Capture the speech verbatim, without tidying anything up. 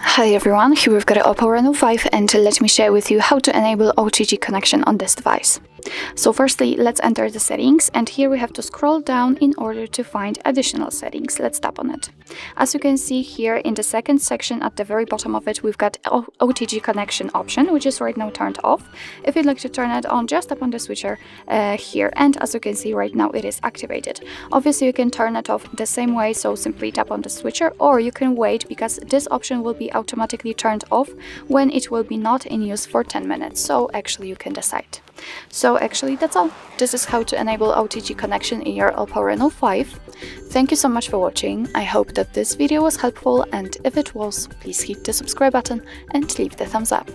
Hi everyone, here we've got an OPPO Reno five and let me share with you how to enable O T G connection on this device. So firstly, let's enter the settings, and here we have to scroll down in order to find additional settings. Let's tap on it. As you can see here in the second section at the very bottom of it, we've got O T G connection option, which is right now turned off. If you'd like to turn it on, just tap on the switcher uh, here, and as you can see right now it is activated. Obviously you can turn it off the same way, so simply tap on the switcher, or you can wait because this option will be automatically turned off when it will be not in use for ten minutes, so actually you can decide. So actually that's all. This is how to enable O T G connection in your OPPO Reno five. Thank you so much for watching. I hope that this video was helpful, and if it was, please hit the subscribe button and leave the thumbs up.